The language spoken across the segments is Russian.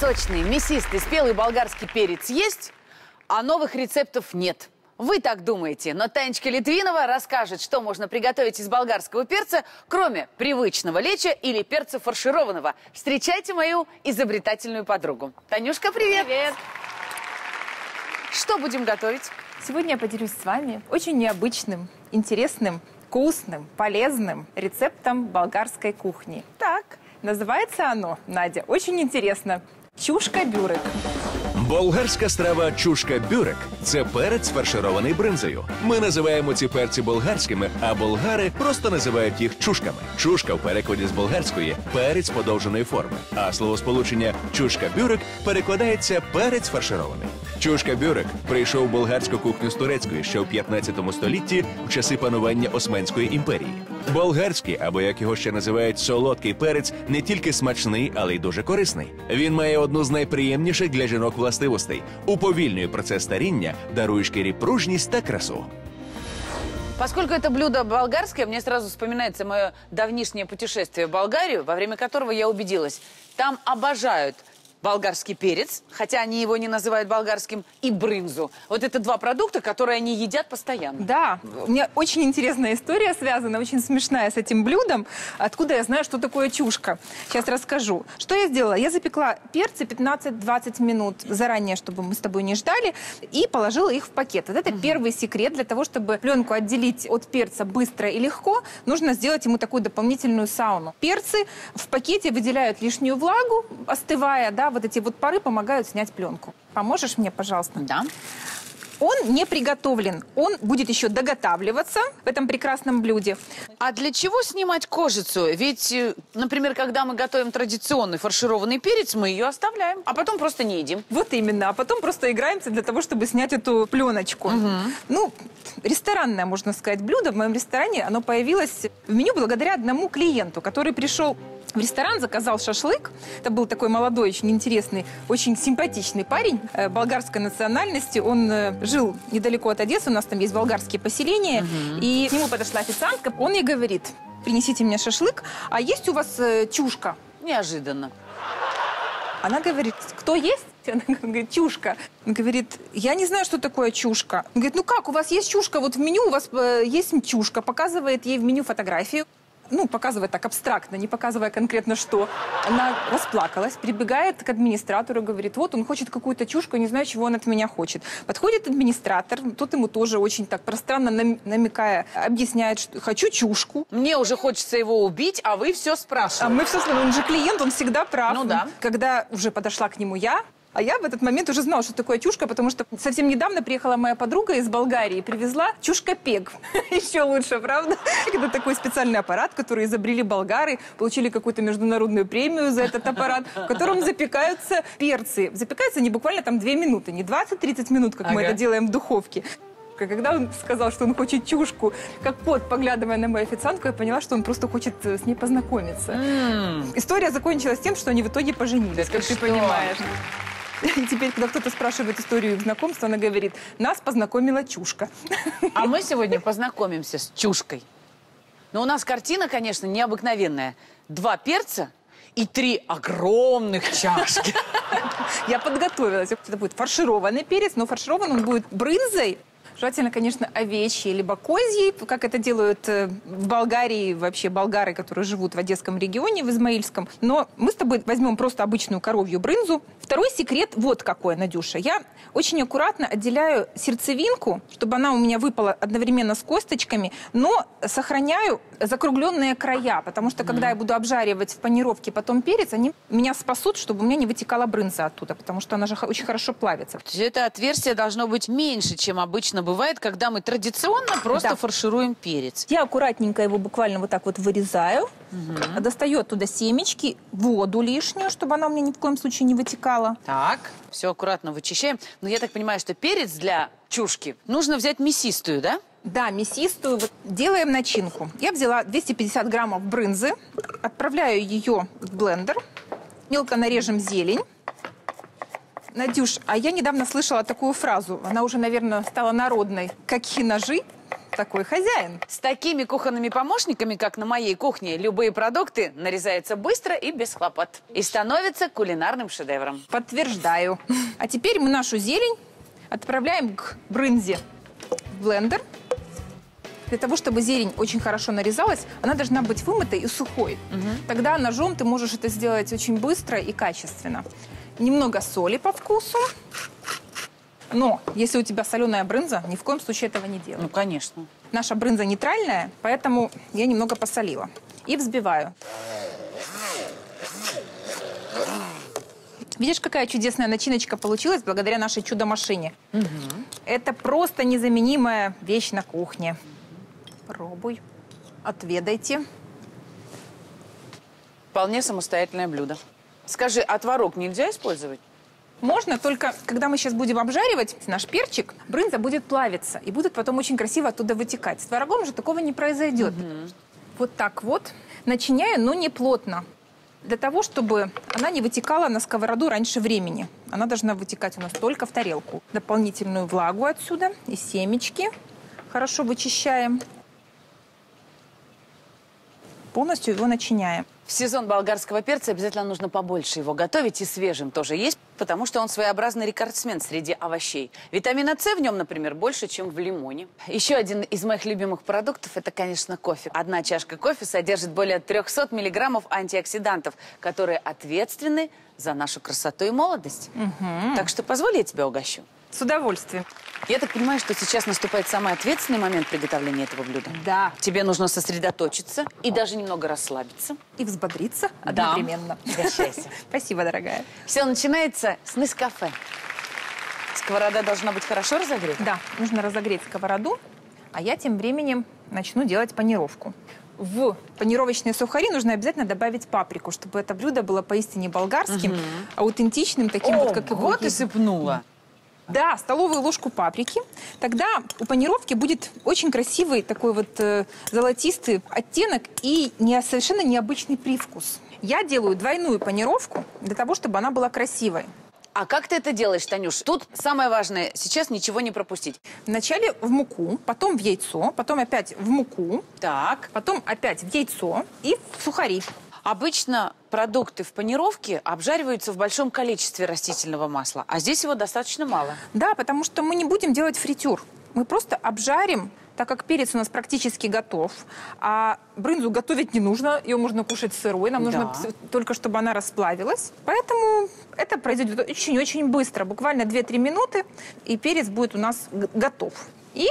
Сочный, мясистый, спелый болгарский перец есть, а новых рецептов нет. Вы так думаете, но Танечка Литвинова расскажет, что можно приготовить из болгарского перца, кроме привычного леча или перца фаршированного. Встречайте мою изобретательную подругу. Танюшка, привет! Привет! Что будем готовить? Сегодня я поделюсь с вами очень необычным, интересным, вкусным, полезным рецептом болгарской кухни. Так. Называется оно, Надя, очень интересно, чушка-бюрек. Болгарська страва чушка-бюрек – це перець, фарширований бринзою. Ми називаємо ці перці болгарськими, а болгари просто називають їх чушками. Чушка в перекладі з болгарської – перець подовженої форми, а словосполучення чушка-бюрек перекладається перець фарширований. Чушка-бюрек прийшов в болгарську кухню з турецької ще в 15 столітті в часи панування Османської імперії. Болгарський, або як його ще називають солодкий перець, не тільки смачний, але й дуже корисний. Він має одну з найприємніших для жінок властивостей. Уповільнює процес старіння, дарує шкірі пружність та красу. Поскольку это блюдо болгарское, мне сразу вспоминается мое давнишнее путешествие в Болгарию, во время которого я убедилась, там обожают болгарский перец, хотя они его не называют болгарским, и брынзу. Вот это два продукта, которые они едят постоянно. Да, у меня очень интересная история связана, очень смешная с этим блюдом. Откуда я знаю, что такое чушка? Сейчас расскажу. Что я сделала? Я запекла перцы 15-20 минут заранее, чтобы мы с тобой не ждали, и положила их в пакет. Вот это первый секрет. Для того, чтобы пленку отделить от перца быстро и легко, нужно сделать ему такую дополнительную сауну. Перцы в пакете выделяют лишнюю влагу, остывая, да, вот эти вот пары помогают снять пленку. Поможешь мне, пожалуйста? Да. Он не приготовлен. Он будет еще доготавливаться в этом прекрасном блюде. А для чего снимать кожицу? Ведь, например, когда мы готовим традиционный фаршированный перец, мы ее оставляем, а потом просто не едим. Вот именно. А потом просто играемся для того, чтобы снять эту пленочку. Угу. Ну, ресторанное, можно сказать, блюдо. В моем ресторане оно появилось в меню благодаря одному клиенту, который пришел в ресторан, заказал шашлык. Это был такой молодой, очень интересный, очень симпатичный парень болгарской национальности. Он жил недалеко от Одессы, у нас там есть болгарские поселения. И к нему подошла официантка. Он ей говорит: принесите мне шашлык, а есть у вас чушка? Неожиданно. Она говорит: кто есть? Она говорит: чушка. Он говорит: я не знаю, что такое чушка. Он говорит: ну как, у вас есть чушка, вот в меню у вас есть чушка. Показывает ей в меню фотографию. Ну, показывая так абстрактно, не показывая конкретно что. Она расплакалась, прибегает к администратору, говорит: вот он хочет какую-то чушку, не знаю, чего он от меня хочет. Подходит администратор, тот ему тоже очень так пространно намекая, объясняет, что хочу чушку. Мне уже хочется его убить, а вы все спрашиваете. А мы все спрашиваем, он же клиент, он всегда прав. Ну да. Когда уже подошла к нему я, а я в этот момент уже знала, что такое чушка, потому что совсем недавно приехала моя подруга из Болгарии и привезла чушка-пек. Еще лучше, правда? Это такой специальный аппарат, который изобрели болгары, получили какую-то международную премию за этот аппарат, в котором запекаются перцы. Запекаются не буквально там 2 минуты, не 20-30 минут, как мы это делаем в духовке. Когда он сказал, что он хочет чушку, как кот, поглядывая на мою официантку, я поняла, что он просто хочет с ней познакомиться. История закончилась тем, что они в итоге поженились, как ты понимаешь. И теперь, когда кто-то спрашивает историю их знакомства, она говорит: нас познакомила чушка. А мы сегодня познакомимся с чушкой. Но у нас картина, конечно, необыкновенная. 2 перца и 3 огромных чашки. Я подготовилась. Это будет фаршированный перец, но фарширован он будет брынзой. Желательно, конечно, овечьей, либо козьей, как это делают в Болгарии, вообще болгары, которые живут в Одесском регионе, в Измаильском. Но мы с тобой возьмем просто обычную коровью брынзу. Второй секрет вот какой, Надюша. Я очень аккуратно отделяю сердцевинку, чтобы она у меня выпала одновременно с косточками, но сохраняю закругленные края, потому что, когда я буду обжаривать в панировке потом перец, они меня спасут, чтобы у меня не вытекала брынза оттуда, потому что она же очень хорошо плавится. Это отверстие должно быть меньше, чем обычно бывает, когда мы традиционно просто фаршируем перец. Я аккуратненько его буквально вот так вот вырезаю, достаю оттуда семечки, воду лишнюю, чтобы она у меня ни в коем случае не вытекала. Так, все аккуратно вычищаем. Но я так понимаю, что перец для чушки нужно взять мясистую, да? Да, мясистую. Вот. Делаем начинку. Я взяла 250 граммов брынзы, отправляю ее в блендер, мелко нарежем зелень. Надюш, а я недавно слышала такую фразу, она уже, наверное, стала народной: какие ножи, такой хозяин. С такими кухонными помощниками, как на моей кухне, любые продукты нарезаются быстро и без хлопот. И становятся кулинарным шедевром. Подтверждаю. А теперь мы нашу зелень отправляем к брынзе в блендер. Для того, чтобы зелень очень хорошо нарезалась, она должна быть вымытой и сухой. Тогда ножом ты можешь это сделать очень быстро и качественно. Немного соли по вкусу. Но если у тебя соленая брынза, ни в коем случае этого не делай. Ну, конечно. Наша брынза нейтральная, поэтому я немного посолила. И взбиваю. Видишь, какая чудесная начиночка получилась благодаря нашей чудо-машине. Это просто незаменимая вещь на кухне. Пробуй, отведайте. Вполне самостоятельное блюдо. Скажи, а творог нельзя использовать? Можно, только когда мы сейчас будем обжаривать наш перчик, брынза будет плавиться и будет потом очень красиво оттуда вытекать. С творогом же такого не произойдет. Вот так вот. Начиняю, но не плотно. Для того, чтобы она не вытекала на сковороду раньше времени. Она должна вытекать у нас только в тарелку. Дополнительную влагу отсюда и семечки хорошо вычищаем. Полностью его начиняем. В сезон болгарского перца обязательно нужно побольше его готовить, и свежим тоже есть, потому что он своеобразный рекордсмен среди овощей. Витамина С в нем, например, больше, чем в лимоне. Еще один из моих любимых продуктов – это, конечно, кофе. Одна чашка кофе содержит более 300 миллиграммов антиоксидантов, которые ответственны за нашу красоту и молодость. Так что позволь, я тебя угощу. С удовольствием. Я так понимаю, что сейчас наступает самый ответственный момент приготовления этого блюда. Да. Тебе нужно сосредоточиться и даже немного расслабиться. И взбодриться одновременно. Угощайся. Спасибо, дорогая. Все начинается с Нес-кафе. Сковорода должна быть хорошо разогрета? Да, нужно разогреть сковороду, а я тем временем начну делать панировку. В панировочные сухари нужно обязательно добавить паприку, чтобы это блюдо было поистине болгарским, аутентичным, таким вот, как его. Вот и сыпнула. Да, столовую ложку паприки. Тогда у панировки будет очень красивый такой вот золотистый оттенок и совершенно необычный привкус. Я делаю двойную панировку для того, чтобы она была красивой. А как ты это делаешь, Танюш? Тут самое важное, сейчас ничего не пропустить. Вначале в муку, потом в яйцо, потом опять в муку, так, потом опять в яйцо и в сухари. Обычно продукты в панировке обжариваются в большом количестве растительного масла, а здесь его достаточно мало. Да, потому что мы не будем делать фритюр. Мы просто обжарим, так как перец у нас практически готов, а брынзу готовить не нужно, ее можно кушать сырой, нам нужно только, чтобы она расплавилась. Поэтому это произойдет очень-очень быстро, буквально 2-3 минуты, и перец будет у нас готов. И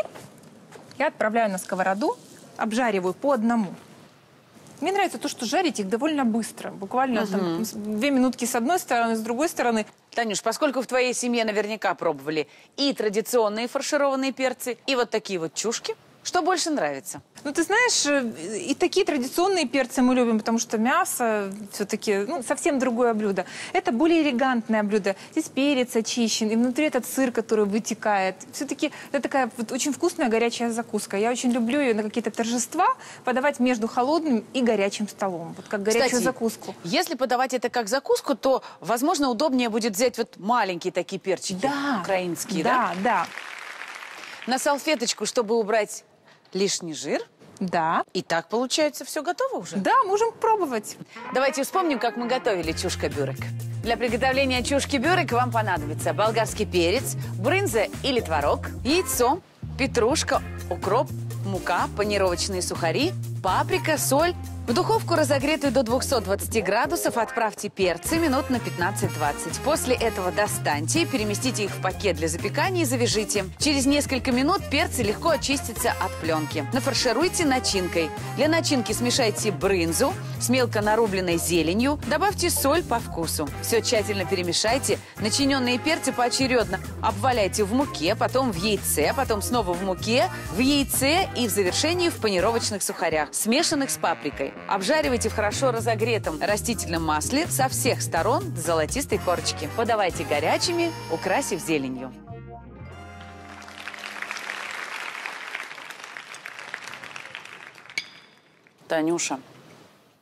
я отправляю на сковороду, обжариваю по одному. Мне нравится то, что жарить их довольно быстро. Буквально там, 2 минутки с одной стороны, с другой стороны. Танюш, поскольку в твоей семье наверняка пробовали и традиционные фаршированные перцы, и вот такие вот чушки, что больше нравится? Ну, ты знаешь, и такие традиционные перцы мы любим, потому что мясо все-таки совсем другое блюдо. Это более элегантное блюдо. Здесь перец очищен, и внутри этот сыр, который вытекает. Все-таки это такая вот очень вкусная горячая закуска. Я очень люблю ее на какие-то торжества подавать между холодным и горячим столом. Вот как горячую закуску. Если подавать это как закуску, то, возможно, удобнее будет взять вот маленькие такие перчики, украинские, да? На салфеточку, чтобы убрать лишний жир. Да. И так, получается, все готово уже? Да, можем пробовать. Давайте вспомним, как мы готовили чушка-бюрек. Для приготовления чушки-бюрек вам понадобится болгарский перец, брынза или творог, яйцо, петрушка, укроп, мука, панировочные сухари, паприка, соль. В духовку, разогретую до 220 градусов, отправьте перцы минут на 15-20. После этого достаньте, переместите их в пакет для запекания и завяжите. Через несколько минут перцы легко очистятся от пленки. Нафаршируйте начинкой. Для начинки смешайте брынзу с мелко нарубленной зеленью. Добавьте соль по вкусу. Все тщательно перемешайте. Начиненные перцы поочередно обваляйте в муке, потом в яйце, потом снова в муке, в яйце и в завершении в панировочных сухарях, смешанных с паприкой. Обжаривайте в хорошо разогретом растительном масле со всех сторон до золотистой корочки. Подавайте горячими, украсив зеленью. Танюша,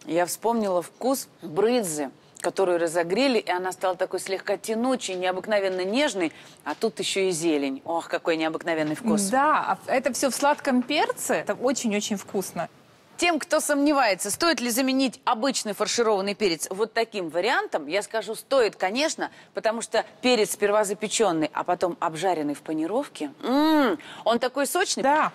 я вспомнила вкус брынзы которую разогрели, и она стала такой слегка тянучей, необыкновенно нежной, а тут еще и зелень. Ох, какой необыкновенный вкус. Да, это все в сладком перце, это очень-очень вкусно. Тем, кто сомневается, стоит ли заменить обычный фаршированный перец вот таким вариантом, я скажу, стоит, конечно, потому что перец сперва запеченный, а потом обжаренный в панировке, он такой сочный. Да.